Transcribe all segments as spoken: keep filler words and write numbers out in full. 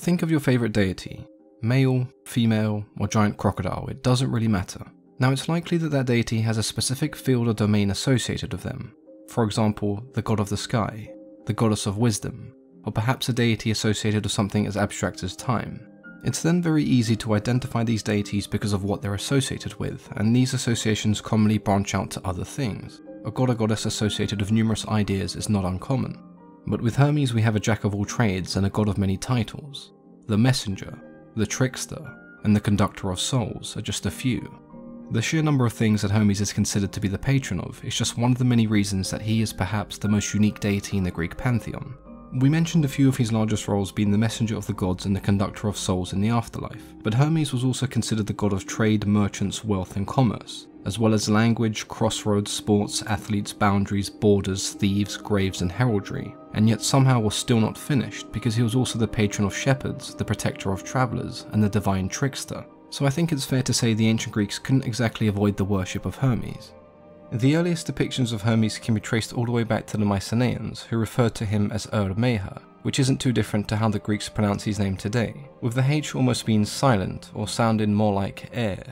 Think of your favourite deity, male, female, or giant crocodile, it doesn't really matter. Now it's likely that that deity has a specific field or domain associated with them, for example, the god of the sky, the goddess of wisdom, or perhaps a deity associated with something as abstract as time. It's then very easy to identify these deities because of what they're associated with, and these associations commonly branch out to other things. A god or goddess associated with numerous ideas is not uncommon. But with Hermes we have a jack of all trades and a god of many titles. The messenger, the trickster, and the conductor of souls are just a few. The sheer number of things that Hermes is considered to be the patron of is just one of the many reasons that he is perhaps the most unique deity in the Greek pantheon. We mentioned a few of his largest roles being the messenger of the gods and the conductor of souls in the afterlife, but Hermes was also considered the god of trade, merchants, wealth and commerce, as well as language, crossroads, sports, athletes, boundaries, borders, thieves, graves and heraldry, and yet somehow was still not finished because he was also the patron of shepherds, the protector of travellers and the divine trickster, so I think it's fair to say the ancient Greeks couldn't exactly avoid the worship of Hermes. The earliest depictions of Hermes can be traced all the way back to the Mycenaeans, who referred to him as Hermea, which isn't too different to how the Greeks pronounce his name today, with the H almost being silent or sounding more like air.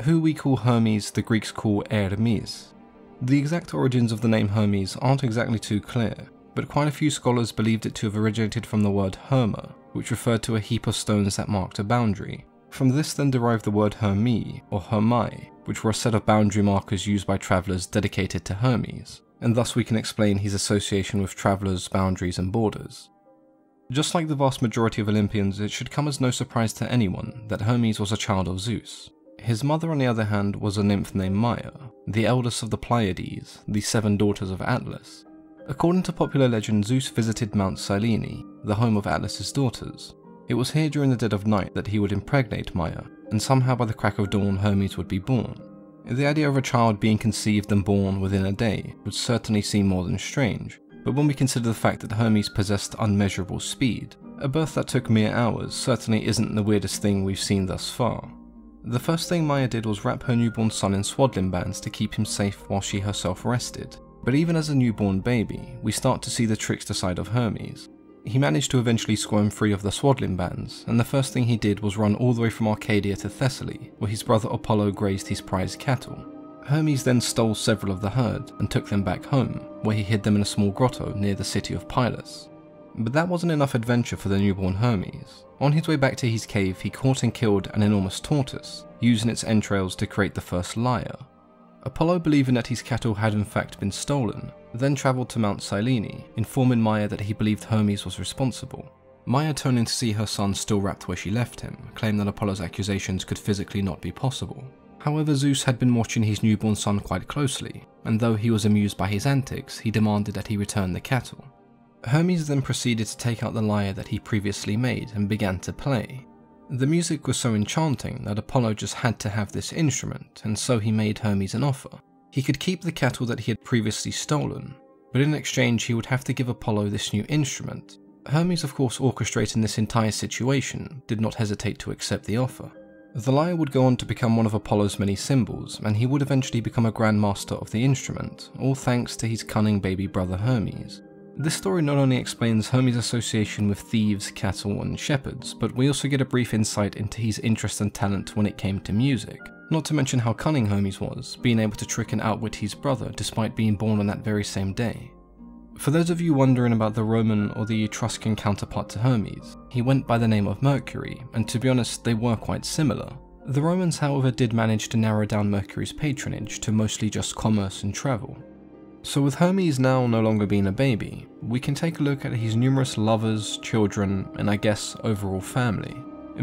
Who we call Hermes, the Greeks call Hermes. The exact origins of the name Hermes aren't exactly too clear, but quite a few scholars believed it to have originated from the word herma, which referred to a heap of stones that marked a boundary. From this then derived the word Hermes or Hermai, which were a set of boundary markers used by travellers dedicated to Hermes, and thus we can explain his association with travellers, boundaries and borders. Just like the vast majority of Olympians, it should come as no surprise to anyone that Hermes was a child of Zeus. His mother, on the other hand, was a nymph named Maia, the eldest of the Pleiades, the seven daughters of Atlas. According to popular legend, Zeus visited Mount Silene, the home of Atlas's daughters. It was here during the dead of night that he would impregnate Maia, and somehow by the crack of dawn Hermes would be born. The idea of a child being conceived and born within a day would certainly seem more than strange, but when we consider the fact that Hermes possessed unmeasurable speed, a birth that took mere hours certainly isn't the weirdest thing we've seen thus far. The first thing Maia did was wrap her newborn son in swaddling bands to keep him safe while she herself rested, but even as a newborn baby, we start to see the trickster side of Hermes. He managed to eventually squirm free of the swaddling bands, and the first thing he did was run all the way from Arcadia to Thessaly, where his brother Apollo grazed his prized cattle. Hermes then stole several of the herd and took them back home, where he hid them in a small grotto near the city of Pylos. But that wasn't enough adventure for the newborn Hermes. On his way back to his cave, he caught and killed an enormous tortoise, using its entrails to create the first lyre. Apollo, believing that his cattle had in fact been stolen, then travelled to Mount Silene, informing Maia that he believed Hermes was responsible. Maia, turning to see her son still wrapped where she left him, claimed that Apollo's accusations could physically not be possible. However, Zeus had been watching his newborn son quite closely, and though he was amused by his antics, he demanded that he return the cattle. Hermes then proceeded to take out the lyre that he previously made and began to play. The music was so enchanting that Apollo just had to have this instrument, and so he made Hermes an offer. He could keep the cattle that he had previously stolen, but in exchange he would have to give Apollo this new instrument. Hermes, of course, orchestrating this entire situation, did not hesitate to accept the offer. The lyre would go on to become one of Apollo's many symbols, and he would eventually become a Grand Master of the instrument, all thanks to his cunning baby brother Hermes. This story not only explains Hermes' association with thieves, cattle and shepherds, but we also get a brief insight into his interest and talent when it came to music, not to mention how cunning Hermes was, being able to trick and outwit his brother despite being born on that very same day. For those of you wondering about the Roman or the Etruscan counterpart to Hermes, he went by the name of Mercury, and to be honest they were quite similar. The Romans however did manage to narrow down Mercury's patronage to mostly just commerce and travel. So with Hermes now no longer being a baby, we can take a look at his numerous lovers, children, and I guess overall family.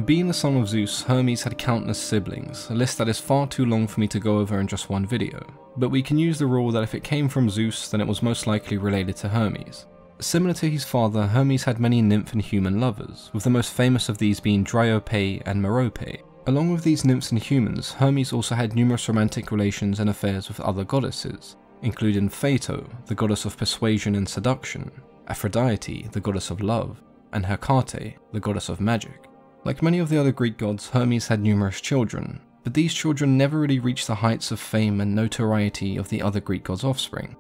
Being the son of Zeus, Hermes had countless siblings, a list that is far too long for me to go over in just one video, but we can use the rule that if it came from Zeus then it was most likely related to Hermes. Similar to his father, Hermes had many nymph and human lovers, with the most famous of these being Dryope and Merope. Along with these nymphs and humans, Hermes also had numerous romantic relations and affairs with other goddesses, including Phaeton, the goddess of persuasion and seduction, Aphrodite, the goddess of love, and Hecate, the goddess of magic. Like many of the other Greek gods, Hermes had numerous children, but these children never really reached the heights of fame and notoriety of the other Greek gods' offspring.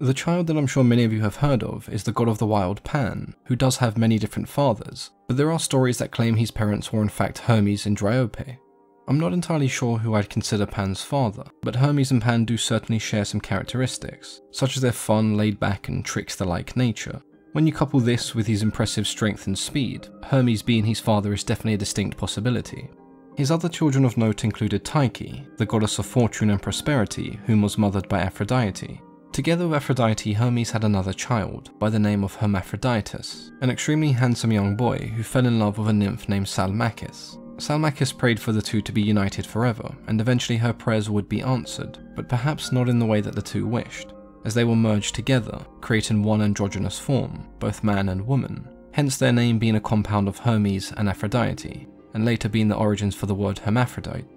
The child that I'm sure many of you have heard of is the god of the wild Pan, who does have many different fathers, but there are stories that claim his parents were in fact Hermes and Dryope. I'm not entirely sure who I'd consider Pan's father, but Hermes and Pan do certainly share some characteristics, such as their fun, laid-back and trickster-like nature. When you couple this with his impressive strength and speed, Hermes being his father is definitely a distinct possibility. His other children of note included Tyche, the goddess of fortune and prosperity, whom was mothered by Aphrodite. Together with Aphrodite, Hermes had another child, by the name of Hermaphroditus, an extremely handsome young boy who fell in love with a nymph named Salmacis. Salmacis prayed for the two to be united forever, and eventually her prayers would be answered, but perhaps not in the way that the two wished, as they were merged together, creating one androgynous form, both man and woman, hence their name being a compound of Hermes and Aphrodite, and later being the origins for the word hermaphrodite.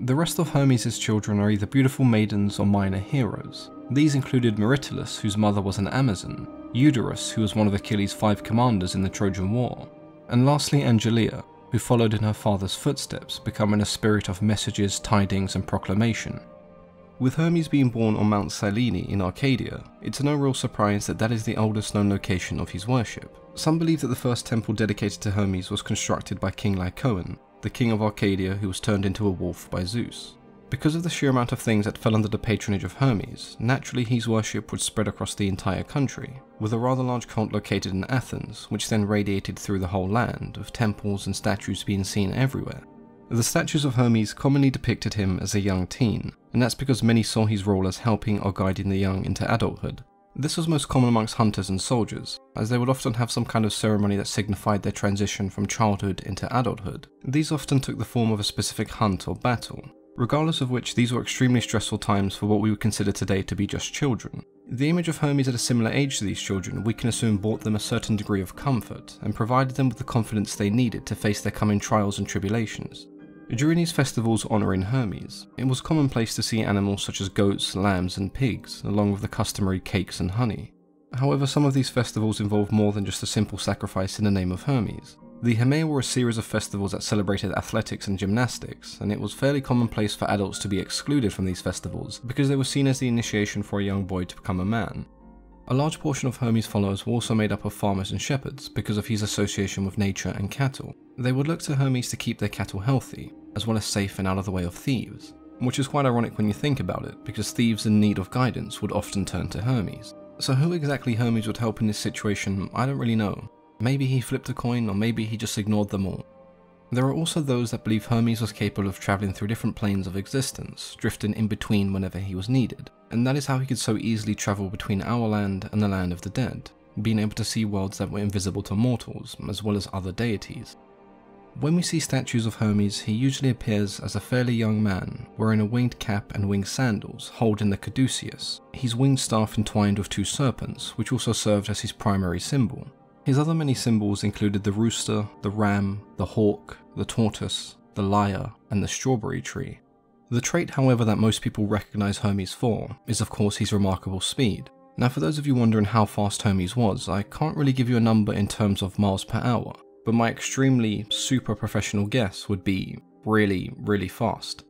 The rest of Hermes' children are either beautiful maidens or minor heroes. These included Meritalus, whose mother was an Amazon, Eudorus, who was one of Achilles' five commanders in the Trojan War, and lastly Angelia, who followed in her father's footsteps, becoming a spirit of messages, tidings, and proclamation. With Hermes being born on Mount Silene in Arcadia, it's no real surprise that that is the oldest known location of his worship. Some believe that the first temple dedicated to Hermes was constructed by King Lycaon, the king of Arcadia, who was turned into a wolf by Zeus. Because of the sheer amount of things that fell under the patronage of Hermes, naturally his worship would spread across the entire country, with a rather large cult located in Athens, which then radiated through the whole land, of temples and statues being seen everywhere. The statues of Hermes commonly depicted him as a young teen, and that's because many saw his role as helping or guiding the young into adulthood. This was most common amongst hunters and soldiers, as they would often have some kind of ceremony that signified their transition from childhood into adulthood. These often took the form of a specific hunt or battle. Regardless of which, these were extremely stressful times for what we would consider today to be just children. The image of Hermes at a similar age to these children we can assume brought them a certain degree of comfort, and provided them with the confidence they needed to face their coming trials and tribulations. During these festivals honouring Hermes, it was commonplace to see animals such as goats, lambs and pigs, along with the customary cakes and honey. However, some of these festivals involved more than just a simple sacrifice in the name of Hermes. The Hermea were a series of festivals that celebrated athletics and gymnastics, and it was fairly commonplace for adults to be excluded from these festivals because they were seen as the initiation for a young boy to become a man. A large portion of Hermes' followers were also made up of farmers and shepherds because of his association with nature and cattle. They would look to Hermes to keep their cattle healthy, as well as safe and out of the way of thieves, which is quite ironic when you think about it, because thieves in need of guidance would often turn to Hermes. So who exactly Hermes would help in this situation, I don't really know. Maybe he flipped a coin, or maybe he just ignored them all. There are also those that believe Hermes was capable of travelling through different planes of existence, drifting in between whenever he was needed, and that is how he could so easily travel between our land and the land of the dead, being able to see worlds that were invisible to mortals, as well as other deities. When we see statues of Hermes, he usually appears as a fairly young man, wearing a winged cap and winged sandals, holding the caduceus, his winged staff entwined with two serpents, which also served as his primary symbol. His other many symbols included the rooster, the ram, the hawk, the tortoise, the lyre, and the strawberry tree. The trait, however, that most people recognise Hermes for is of course his remarkable speed. Now for those of you wondering how fast Hermes was, I can't really give you a number in terms of miles per hour, but my extremely super professional guess would be really, really fast.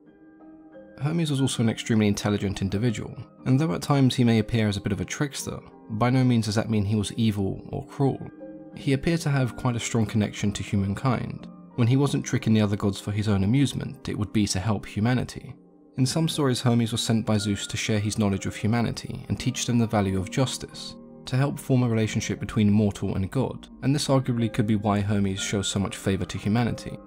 Hermes was also an extremely intelligent individual, and though at times he may appear as a bit of a trickster, by no means does that mean he was evil or cruel. He appeared to have quite a strong connection to humankind. When he wasn't tricking the other gods for his own amusement, it would be to help humanity. In some stories, Hermes was sent by Zeus to share his knowledge of humanity and teach them the value of justice, to help form a relationship between mortal and god, and this arguably could be why Hermes shows so much favour to humanity.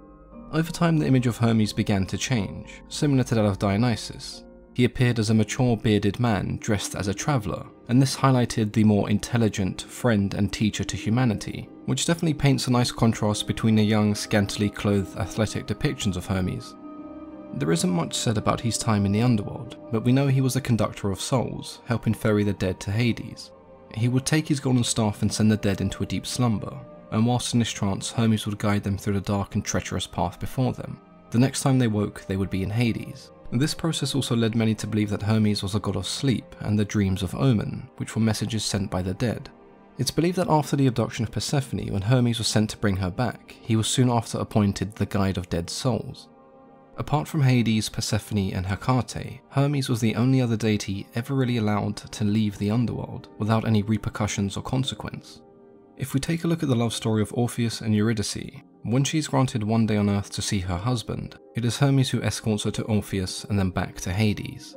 Over time, the image of Hermes began to change, similar to that of Dionysus. He appeared as a mature bearded man dressed as a traveller, and this highlighted the more intelligent friend and teacher to humanity, which definitely paints a nice contrast between the young, scantily clothed, athletic depictions of Hermes. There isn't much said about his time in the underworld, but we know he was a conductor of souls, helping ferry the dead to Hades. He would take his golden staff and send the dead into a deep slumber, and whilst in this trance, Hermes would guide them through the dark and treacherous path before them. The next time they woke, they would be in Hades. This process also led many to believe that Hermes was a god of sleep and the dreams of omen, which were messages sent by the dead. It's believed that after the abduction of Persephone, when Hermes was sent to bring her back, he was soon after appointed the guide of dead souls. Apart from Hades, Persephone, and Hecate, Hermes was the only other deity ever really allowed to leave the underworld without any repercussions or consequence. If we take a look at the love story of Orpheus and Eurydice, when she's granted one day on Earth to see her husband, it is Hermes who escorts her to Orpheus and then back to Hades.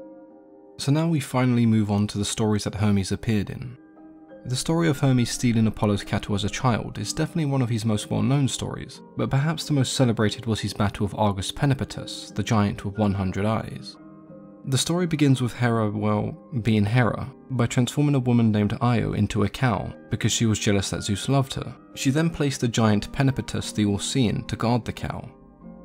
So now we finally move on to the stories that Hermes appeared in. The story of Hermes stealing Apollo's cattle as a child is definitely one of his most well-known stories, but perhaps the most celebrated was his battle with Argus Penipetus, the giant with one hundred eyes. The story begins with Hera, well, being Hera, by transforming a woman named Io into a cow because she was jealous that Zeus loved her. She then placed the giant Penipetus the All-Seeing to guard the cow.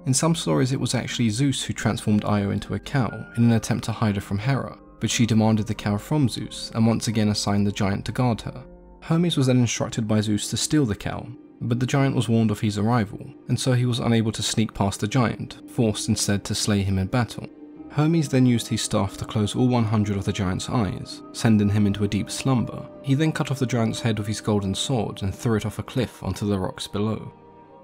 In some stories it was actually Zeus who transformed Io into a cow in an attempt to hide her from Hera, but she demanded the cow from Zeus and once again assigned the giant to guard her. Hermes was then instructed by Zeus to steal the cow, but the giant was warned of his arrival, and so he was unable to sneak past the giant, forced instead to slay him in battle. Hermes then used his staff to close all one hundred of the giant's eyes, sending him into a deep slumber. He then cut off the giant's head with his golden sword and threw it off a cliff onto the rocks below.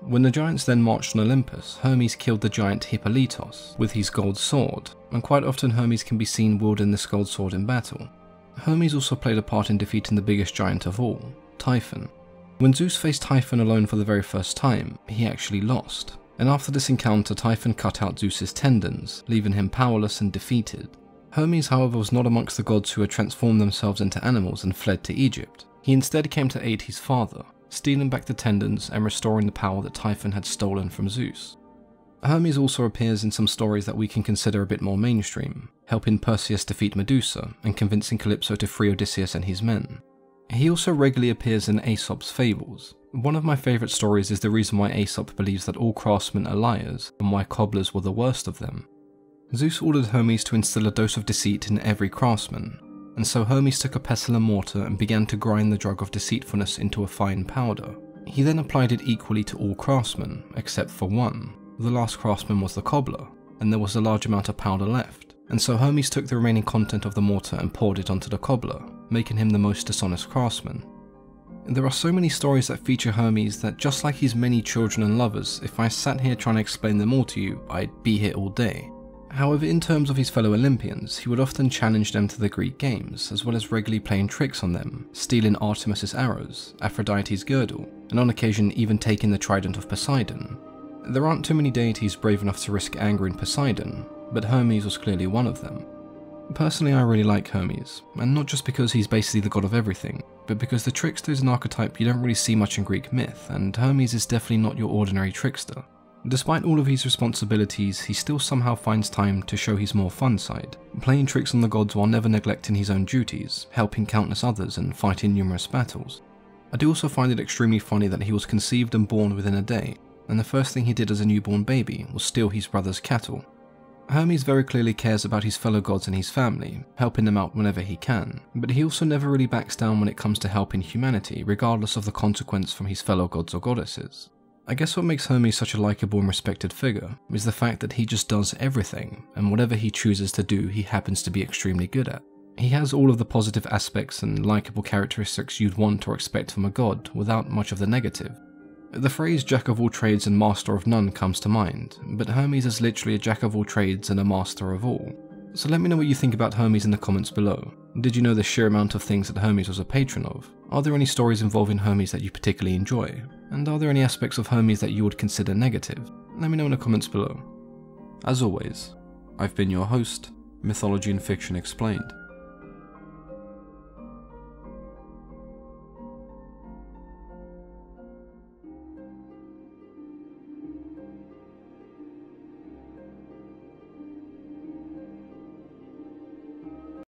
When the giants then marched on Olympus, Hermes killed the giant Hippolytos with his gold sword, and quite often Hermes can be seen wielding this gold sword in battle. Hermes also played a part in defeating the biggest giant of all, Typhon. When Zeus faced Typhon alone for the very first time, he actually lost, and after this encounter Typhon cut out Zeus's tendons, leaving him powerless and defeated. Hermes, however, was not amongst the gods who had transformed themselves into animals and fled to Egypt. He instead came to aid his father, stealing back the tendons and restoring the power that Typhon had stolen from Zeus. Hermes also appears in some stories that we can consider a bit more mainstream, helping Perseus defeat Medusa and convincing Calypso to free Odysseus and his men. He also regularly appears in Aesop's fables. One of my favourite stories is the reason why Aesop believes that all craftsmen are liars and why cobblers were the worst of them. Zeus ordered Hermes to instill a dose of deceit in every craftsman, and so Hermes took a pestle and mortar and began to grind the drug of deceitfulness into a fine powder. He then applied it equally to all craftsmen, except for one. The last craftsman was the cobbler, and there was a large amount of powder left, and so Hermes took the remaining content of the mortar and poured it onto the cobbler, making him the most dishonest craftsman. There are so many stories that feature Hermes that, just like his many children and lovers, if I sat here trying to explain them all to you, I'd be here all day. However, in terms of his fellow Olympians, he would often challenge them to the Greek games, as well as regularly playing tricks on them, stealing Artemis's arrows, Aphrodite's girdle, and on occasion even taking the trident of Poseidon. There aren't too many deities brave enough to risk angering Poseidon, but Hermes was clearly one of them. Personally, I really like Hermes, and not just because he's basically the god of everything, but because the trickster is an archetype you don't really see much in Greek myth, and Hermes is definitely not your ordinary trickster. Despite all of his responsibilities, he still somehow finds time to show his more fun side, playing tricks on the gods while never neglecting his own duties, helping countless others and fighting numerous battles. I do also find it extremely funny that he was conceived and born within a day, and the first thing he did as a newborn baby was steal his brother's cattle. Hermes very clearly cares about his fellow gods and his family, helping them out whenever he can, but he also never really backs down when it comes to helping humanity, regardless of the consequence from his fellow gods or goddesses. I guess what makes Hermes such a likeable and respected figure is the fact that he just does everything, and whatever he chooses to do he happens to be extremely good at. He has all of the positive aspects and likeable characteristics you'd want or expect from a god, without much of the negative. The phrase jack of all trades and master of none comes to mind, but Hermes is literally a jack of all trades and a master of all. So let me know what you think about Hermes in the comments below. Did you know the sheer amount of things that Hermes was a patron of? Are there any stories involving Hermes that you particularly enjoy? And are there any aspects of Hermes that you would consider negative? Let me know in the comments below. As always, I've been your host, Mythology and Fiction Explained.